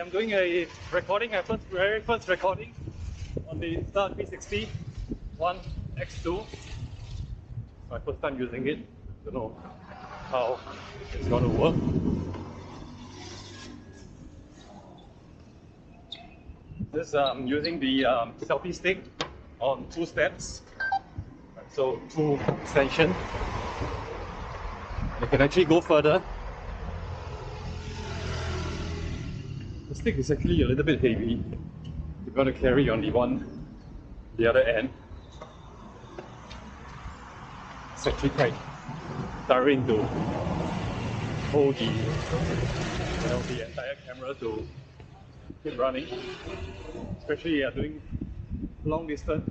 I'm doing a recording, my very first recording on the Insta360 One X2. My first time using it. Don't know how it's gonna work. This I'm using the selfie stick on two steps, so two extension. I can actually go further. The stick is actually a little bit heavy. You've got to carry on the other end. It's actually quite tiring to hold the entire camera to keep running, especially doing long distance.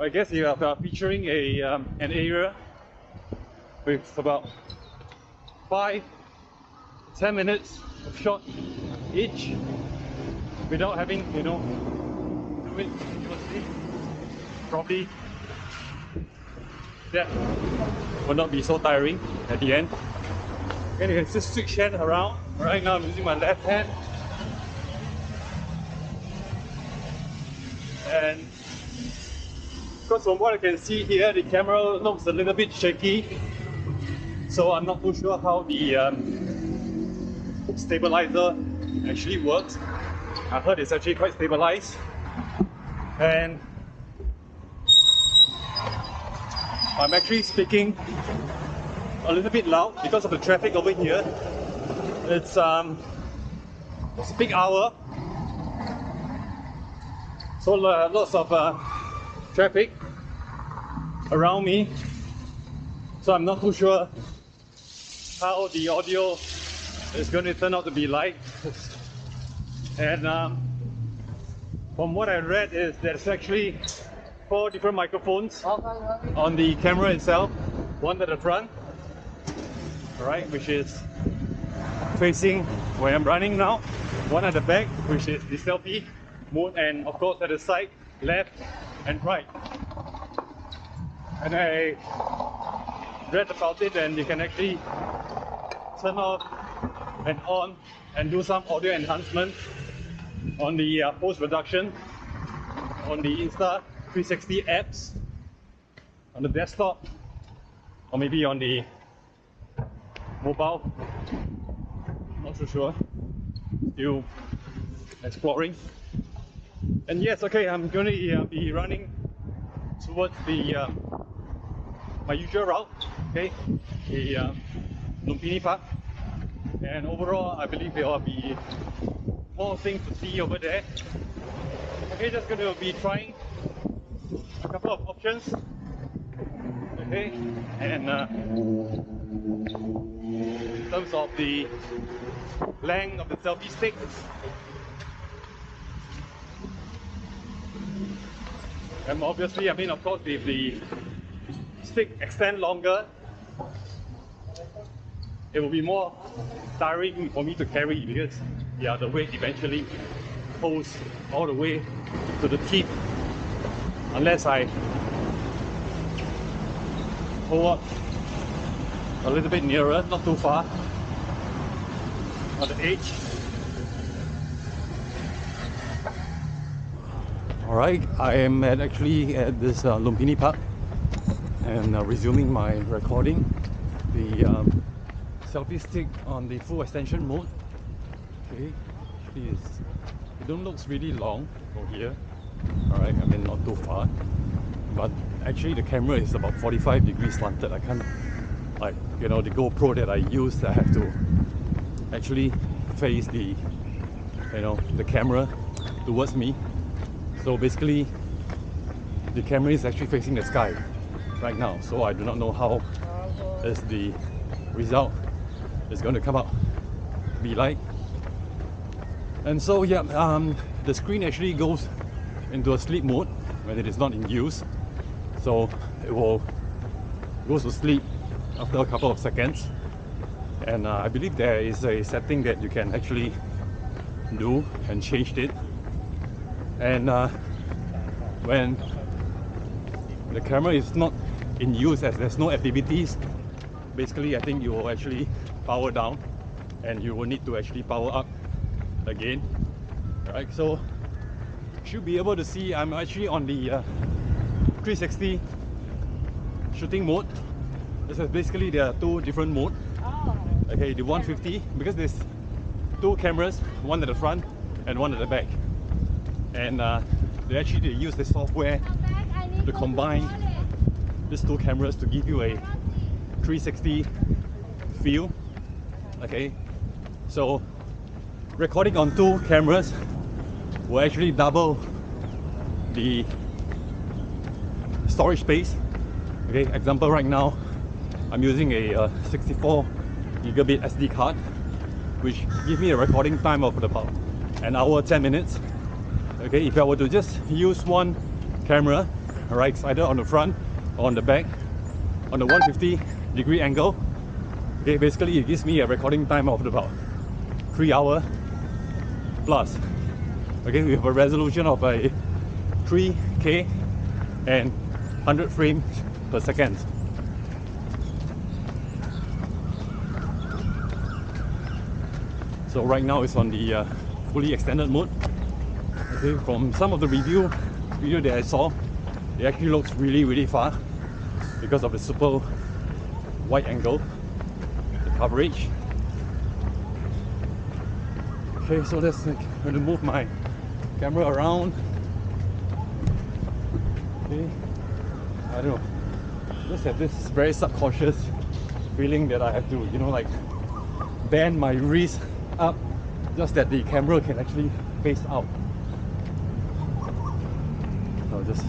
I guess you are featuring a an area with about 5-10 minutes of shot each, without having, you know, do it continuously. Probably that will not be so tiring at the end. And you can just switch hand around. Right now I'm using my left hand, and because from what I can see here, the camera looks a little bit shaky, so I'm not too sure how the stabilizer actually works. I heard it's actually quite stabilized, and I'm actually speaking a little bit loud because of the traffic over here. It's a peak hour, so lots of traffic around me, so I'm not too sure how the audio is going to turn out to be like. And from what I read is there's actually 4 different microphones on the camera itself. One at the front, right, which is facing where I'm running now. One at the back, which is the selfie mode, and of course at the side, left and right. And I read about it, and you can actually turn off and on and do some audio enhancement on the post-production on the Insta360 apps on the desktop, or maybe on the mobile. Not so sure. Still exploring. And yes, okay, I'm going to be running towards the my usual route, okay, the Lumpini Park. And overall, I believe there will be more things to see over there. Okay, just going to be trying a couple of options. Okay, and in terms of the length of the selfie stick, and obviously, I mean, of course, if the stick extends longer, it will be more tiring for me to carry, because yeah, the weight eventually pulls all the way to the tip, unless I pull up a little bit nearer, not too far, on the edge. Alright, I am actually at this Lumpini Park, and resuming my recording. The selfie stick on the full extension mode. Okay, it don't look really long from here. Alright, I mean not too far, but actually the camera is about 45 degrees slanted. I can't, like, you know, the GoPro that I use, I have to actually face the, you know, the camera towards me. So basically the camera is actually facing the sky right now, so I do not know how is the result is going to come out be like. And so yeah, the screen actually goes into a sleep mode when it is not in use, so it will goes to sleep after a couple of seconds. And I believe there is a setting that you can actually do and change it. And when the camera is not in use, as there's no activities, basically I think you will actually power down and you will need to actually power up again. Right, so should be able to see I'm actually on the 360 shooting mode. This is basically, there are two different modes. Oh. Okay, the 150, because there's two cameras, one at the front and one at the back, and they actually use the software to combine these two cameras to give you a 360 feel. Okay, so recording on two cameras will actually double the storage space. Okay, example, right now I'm using a 64 gigabit SD card, which gives me a recording time of about an hour 10 minutes. Okay, if I were to just use one camera, right, either on the front or on the back, on the 150 degree angle, okay, basically it gives me a recording time of about 3 hours plus. Okay, we have a resolution of a 3K and 100 frames per second. So right now it's on the fully extended mode. Okay, from some of the video that I saw, it actually looks really far because of the super wide angle, the coverage. Okay, so that's like, I'm going to move my camera around. Okay, I don't know, just have this very subconscious feeling that I have to, you know, like bend my wrist up just that the camera can actually face out. I'll just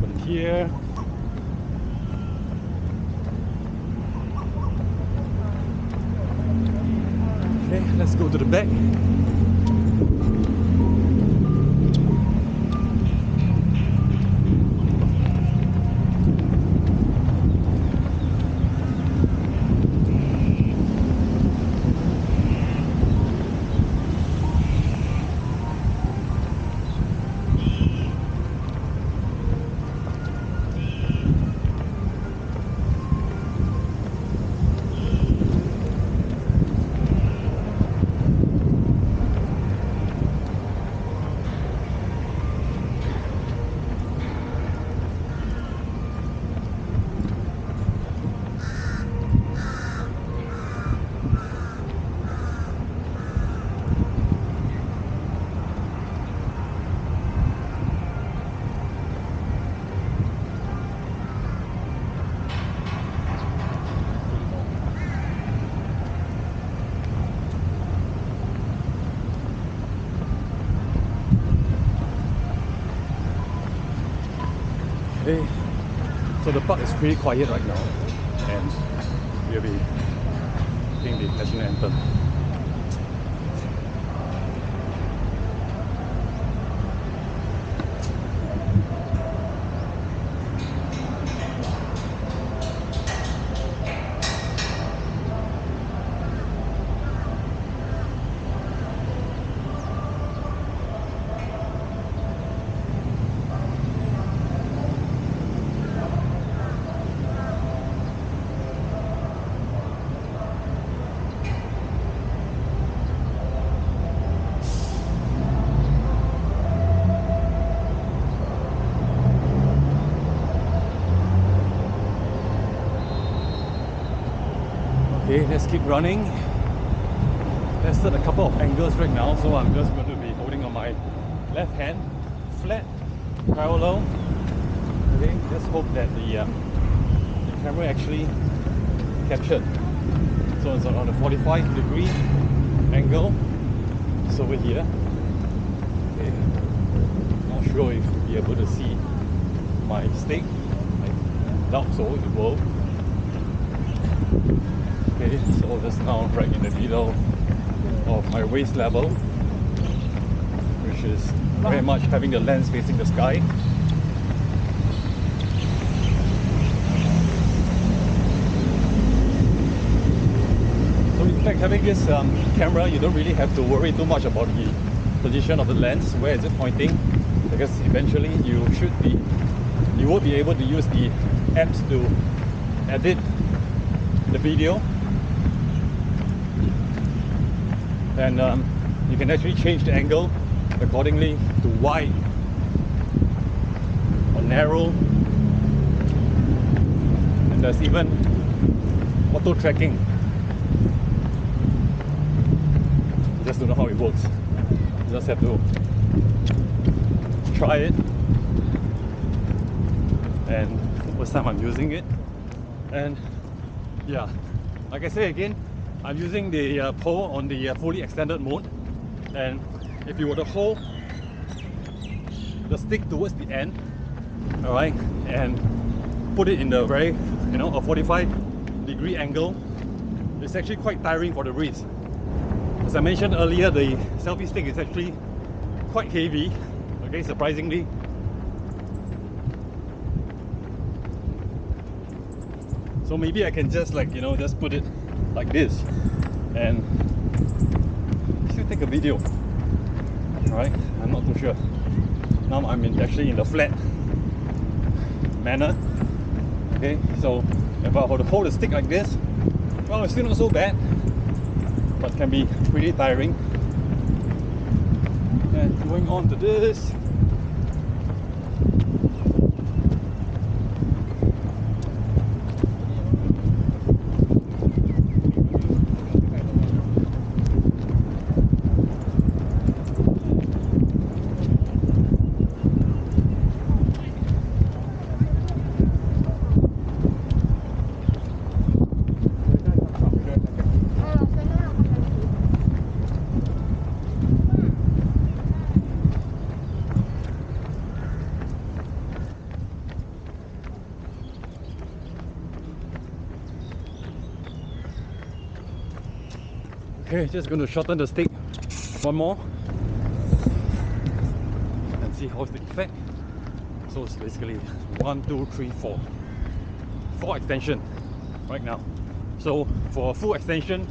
put it here. Okay, let's go to the back. Hey. So the park is pretty quiet right now, and we'll be doing the national anthem. Okay, let's keep running. Tested a couple of angles right now, so I'm just going to be holding on my left hand, flat, parallel. Okay, just hope that the camera actually captured. So it's on a 45 degree angle. It's over here. Okay, not sure if you'll be able to see my stick. I doubt so, it will. Okay, so that's now right in the middle of my waist level, which is very much having the lens facing the sky. So in fact, having this camera, you don't really have to worry too much about the position of the lens, where is it pointing, because eventually you will be able to use the apps to edit the video. and you can actually change the angle accordingly to wide or narrow, and there's even auto tracking. I just don't know how it works. You just have to try it, and it's the first time I'm using it. And yeah, like I say again, I'm using the pole on the fully extended mode, and if you were to hold the stick towards the end, all right, and put it in the very, a 45-degree angle, it's actually quite tiring for the wrist. As I mentioned earlier, the selfie stick is actually quite heavy, okay, surprisingly. So maybe I can just just put it like this and still take a video. Alright, I'm not too sure. Now I'm actually in the flat manner. Okay, so if I were to hold a stick like this, well, it's still not so bad, but can be pretty tiring. And going on to this. Okay, just going to shorten the stick one more and see how's the effect. So it's basically 1, 2, 3, 4. 4 extension right now. So for a full extension,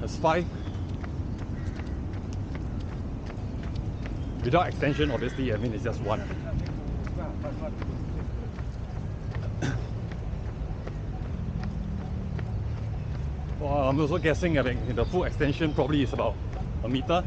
that's 5. Without extension, obviously, it's just 1. Well, I'm also guessing the full extension probably is about a meter.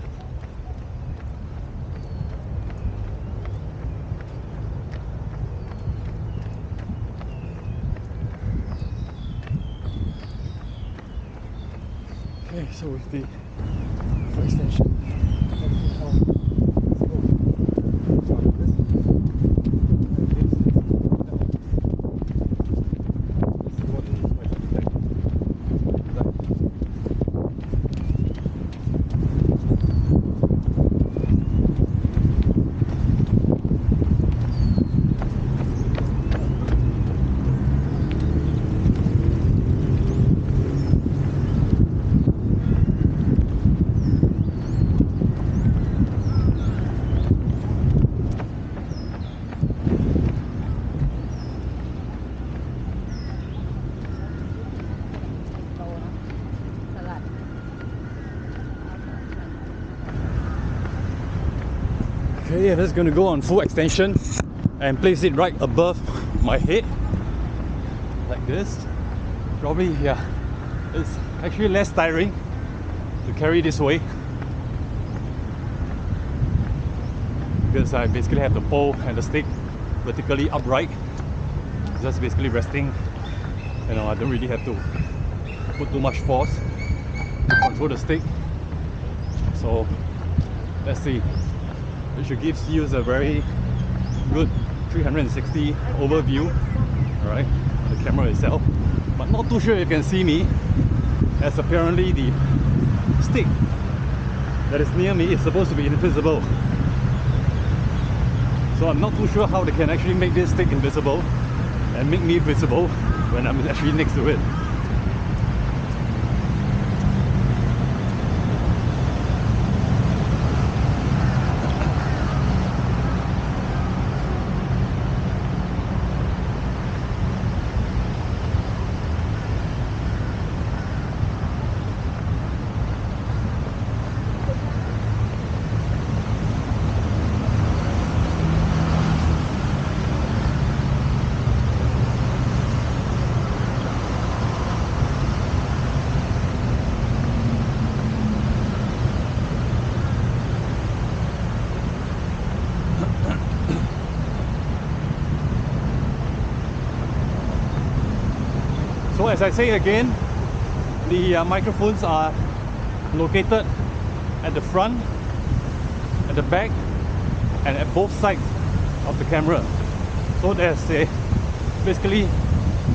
Okay, so with the full extension, yeah, that's going to go on full extension and place it right above my head like this. Probably, yeah, it's actually less tiring to carry this way because I basically have the pole and the stick vertically upright, just basically resting. I don't really have to put too much force to control the stick. So let's see. It should give you a very good 360 overview. Alright, the camera itself, but not too sure you can see me, as apparently the stick that is near me is supposed to be invisible. So I'm not too sure how they can actually make this stick invisible and make me visible when I'm actually next to it. as I say again, the microphones are located at the front, at the back, and at both sides of the camera. So there's a, basically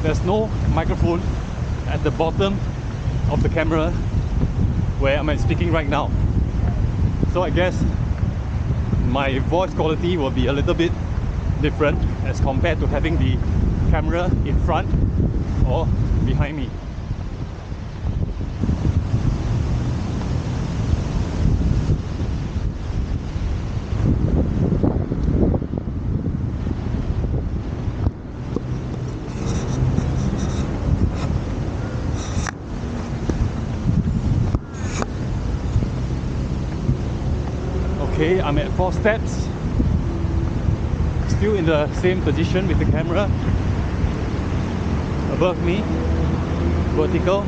there's no microphone at the bottom of the camera where I'm speaking right now. So I guess my voice quality will be a little bit different as compared to having the camera in front or behind me. Okay, I'm at 4 steps, still in the same position with the camera above me, vertical.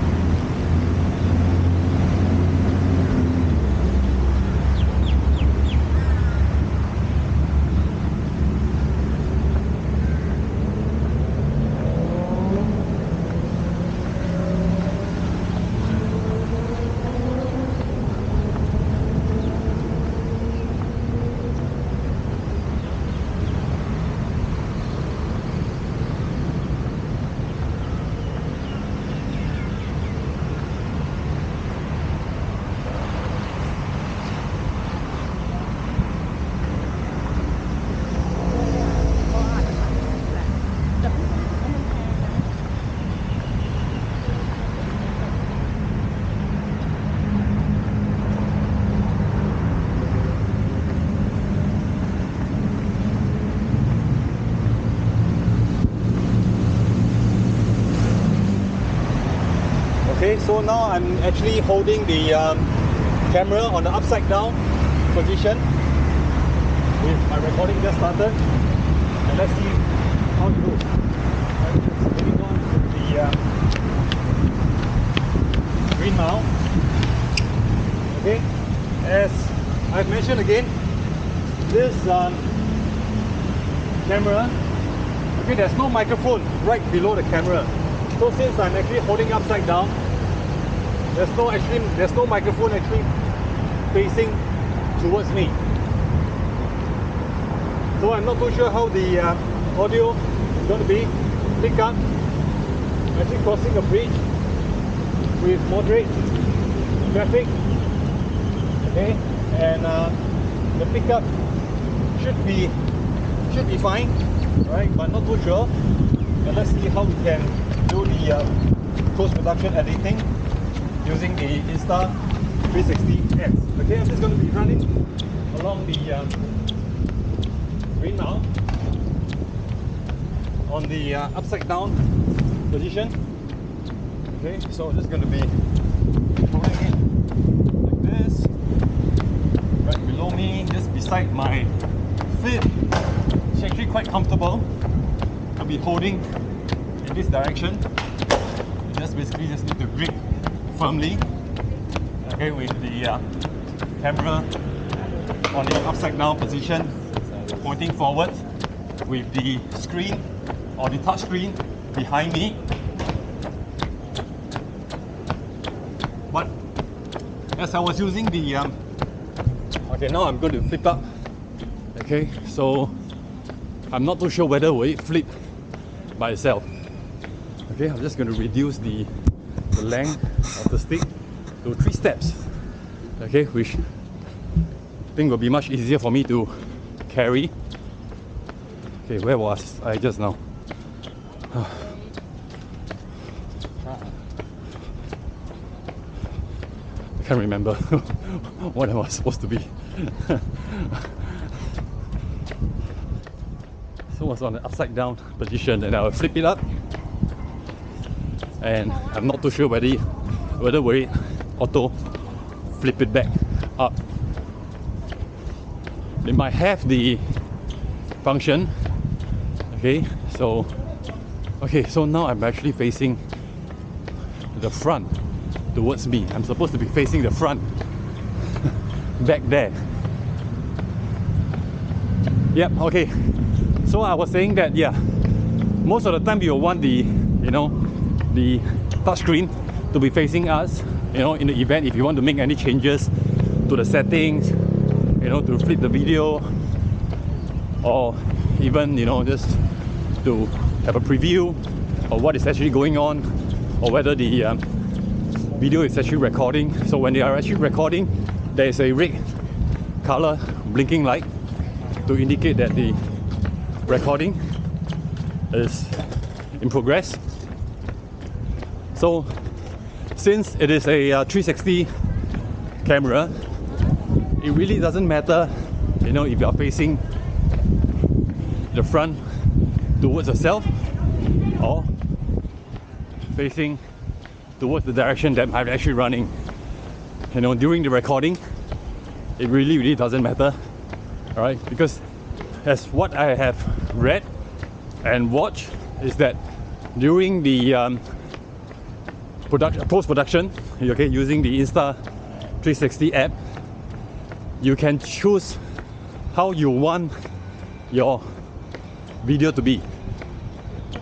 Okay, so now I'm actually holding the camera on the upside down position with my recording just started, and let's see how it goes. I'm just moving on to the Green Mile. Okay, as I've mentioned again, this camera, okay, there's no microphone right below the camera. So since I'm actually holding upside down, there's no microphone actually facing towards me. So I'm not too sure how the audio is going to be picked up. I'm actually crossing a bridge with moderate traffic. Okay, and the pickup should be fine, right? But I'm not too sure. And let's see how we can do the post-production editing using the Insta360 X. Okay, I'm just going to be running along the Green Mile on the upside down position. Okay, so I'm just going to be pulling it like this, right below me, just beside my feet. It's actually quite comfortable. I'll be holding in this direction. Just basically just need to grip firmly, okay, with the camera on the upside down position, pointing forward, with the screen or the touch screen behind me. But as I was using the okay, now I'm going to flip up. Okay, so I'm not too sure whether will it flip by itself. Okay, I'm just going to reduce the length of the stick to 3 steps. Okay, which I think will be much easier for me to carry. Okay, where was I just now? I can't remember what am I supposed to be. So I was on the upside down position, and I will flip it up. And I'm not too sure whether we auto flip it back up. It might have the function. Okay, so now I'm actually facing the front towards me. I'm supposed to be facing the front back there. Yep. Okay. So I was saying that, yeah, most of the time you want the touchscreen to be facing us, you know, in the event if you want to make any changes to the settings, you know, to flip the video, or even, you know, just to have a preview of what is actually going on, or whether the video is actually recording. So when they are actually recording, there is a red color blinking light to indicate that the recording is in progress. So since it is a 360 camera, it really doesn't matter, you know, if you are facing the front towards yourself or facing towards the direction that I'm actually running. You know, during the recording, it really doesn't matter, all right? Because as what I have read and watched is that during the post-production, okay, using the Insta360 app, you can choose how you want your video to be.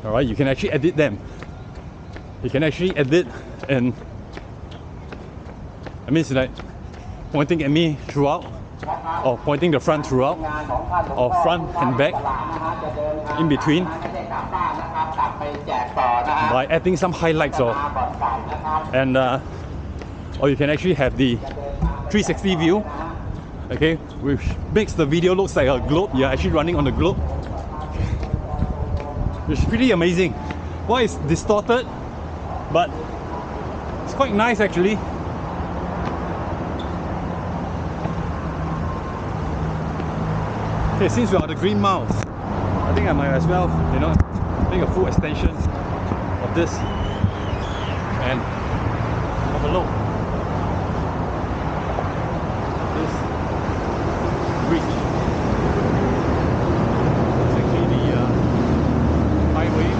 All right, you can actually edit them. You can actually edit, and I mean, it's like pointing at me throughout, or pointing the front throughout, or front and back in between, by adding some highlights, or and or you can actually have the 360 view, okay, which makes the video looks like a globe. You're actually running on the globe, which is pretty amazing. Well, it's distorted, but it's quite nice actually. Okay, since we are at the Green Mile, I think I might as well, you know, make a full extension of this and have a look at this bridge. It's actually the highway.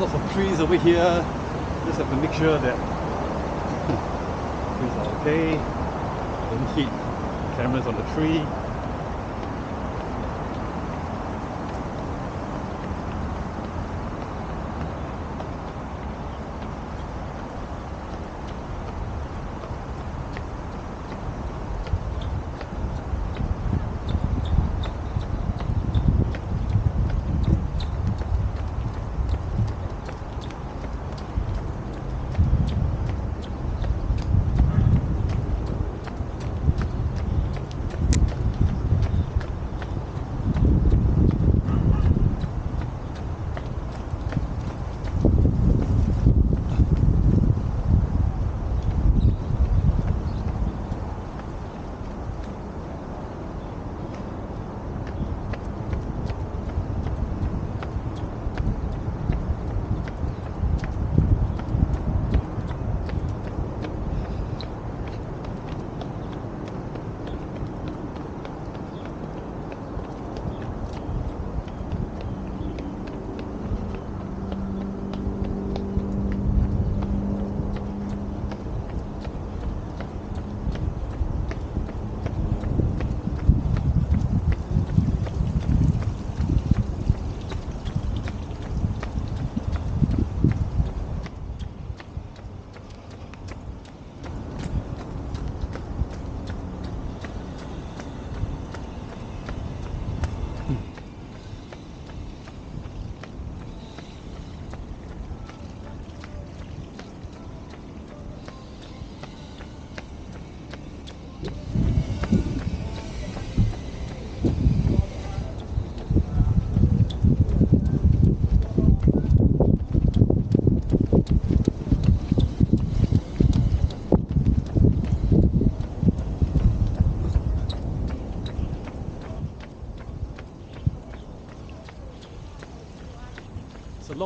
Lots of trees over here. Just have to make sure that things are okay. Don't hit cameras on the tree.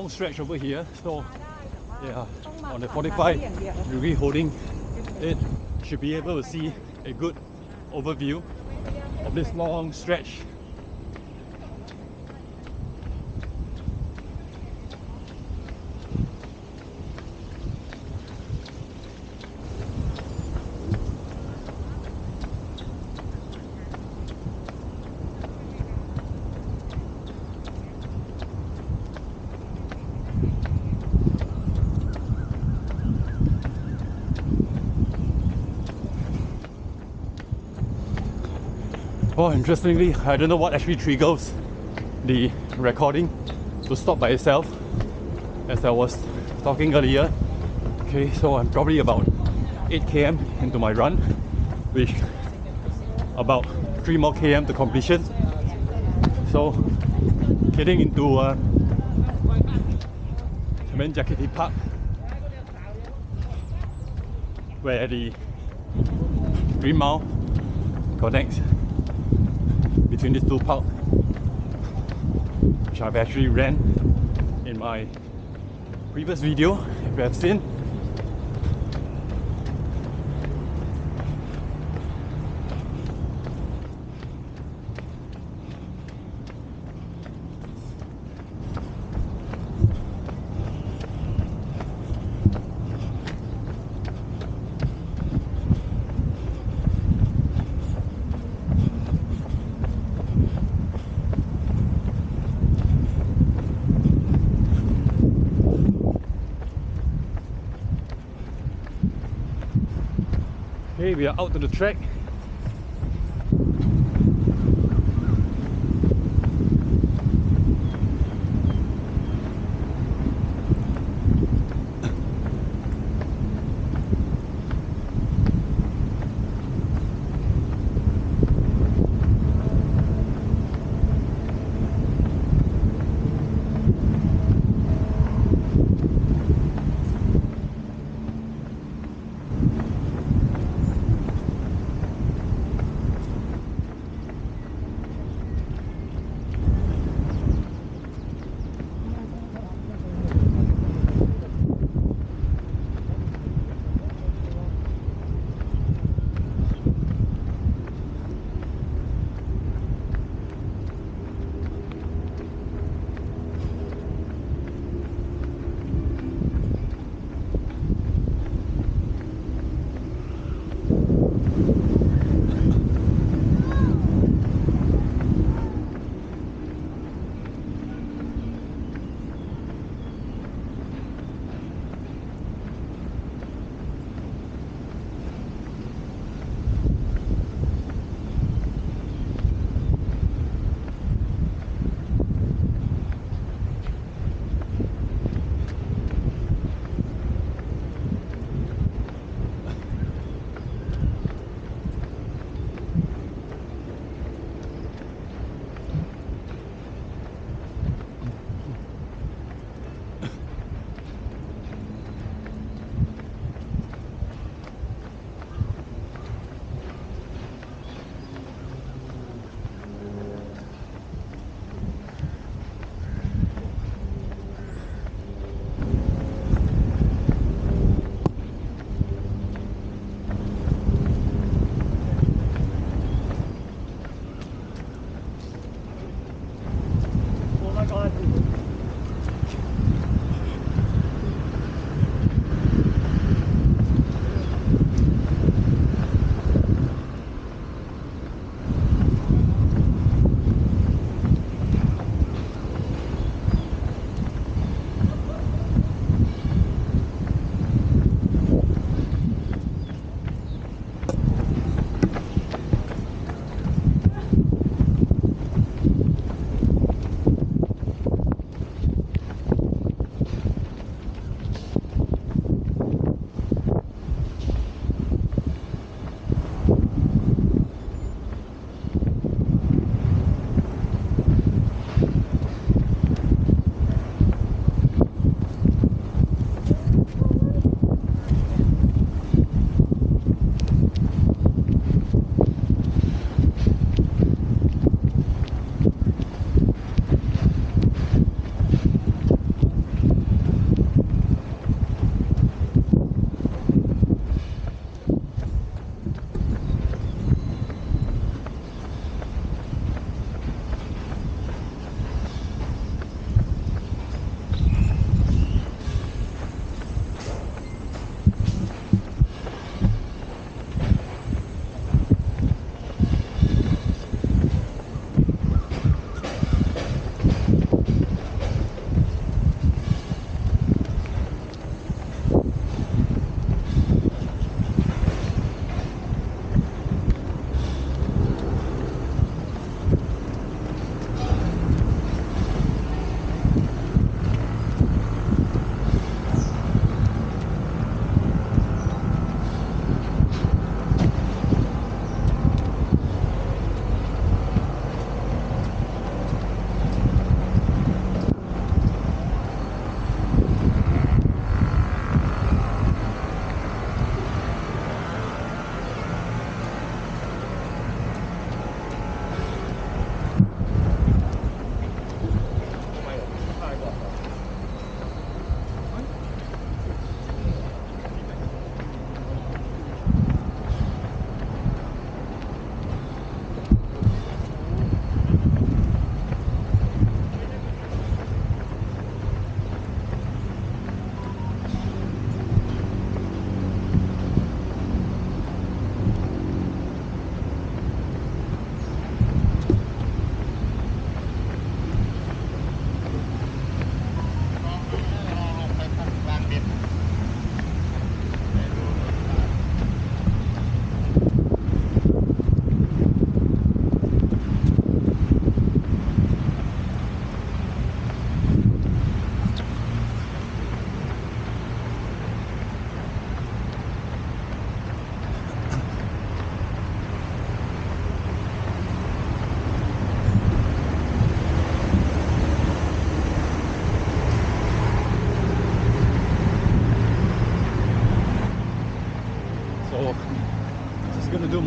Long stretch over here, so yeah, on the 45 degree holding, it should be able to see a good overview of this long stretch. Oh, interestingly, I don't know what actually triggers the recording to stop by itself, as I was talking earlier. Okay, so I'm probably about 8 km into my run, which about 3 more km to completion. So getting into Benjakiti Park, where the Green Mile connects between these two parks, which I've actually ran in my previous video, if you have seen. Okay, we are out to the track.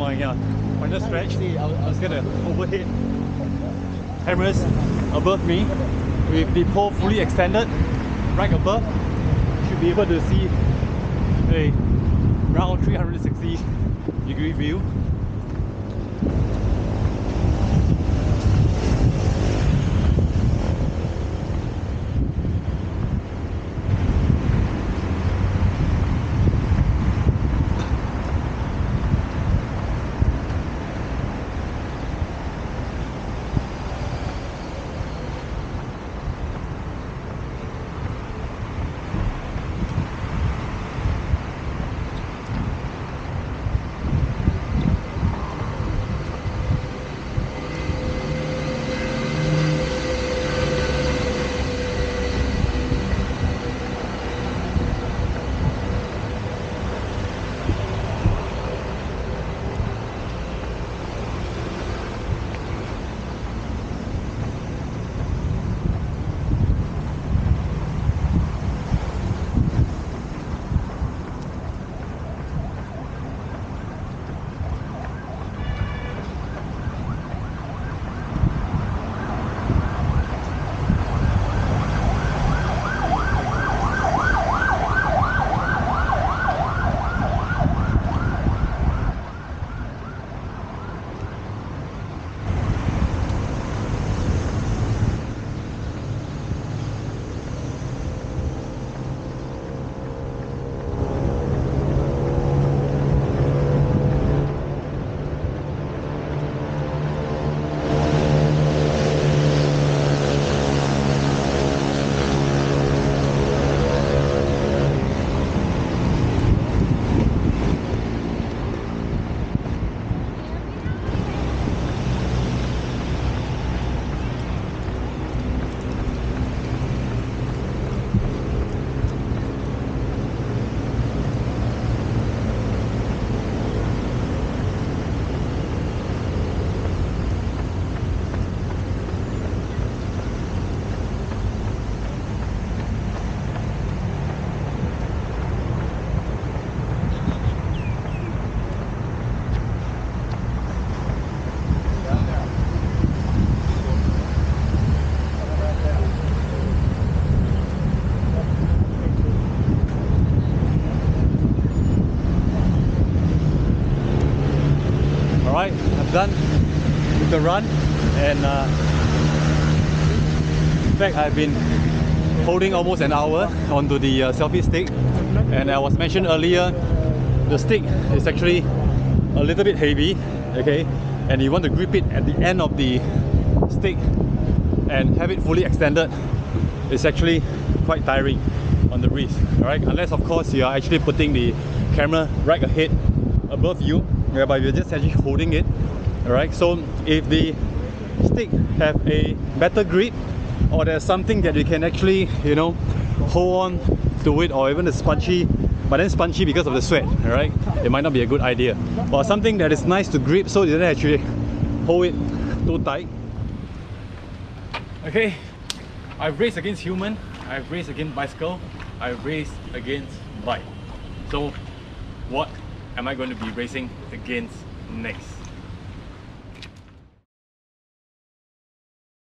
my god. On the stretch, I was gonna overhead cameras above me with the pole fully extended right above. You should be able to see a round 360-degree view. Done with the run, and in fact I've been holding almost an hour onto the selfie stick, and I was mentioned earlier the stick is actually a little bit heavy, okay, and you want to grip it at the end of the stick and have it fully extended. It's actually quite tiring on the wrist, alright, unless of course you are actually putting the camera right ahead above you, whereby you're just actually holding it. Alright, so if the stick have a better grip, or there's something that you can actually, you know, hold on to it, or even a spongy, but then spongy because of the sweat, alright, it might not be a good idea. Or something that is nice to grip so you don't actually hold it too tight. Okay, I've raced against human, I've raced against bicycle, I've raced against bike. So what am I going to be racing against next?